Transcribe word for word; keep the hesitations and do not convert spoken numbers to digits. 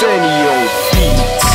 Arsenial Beats.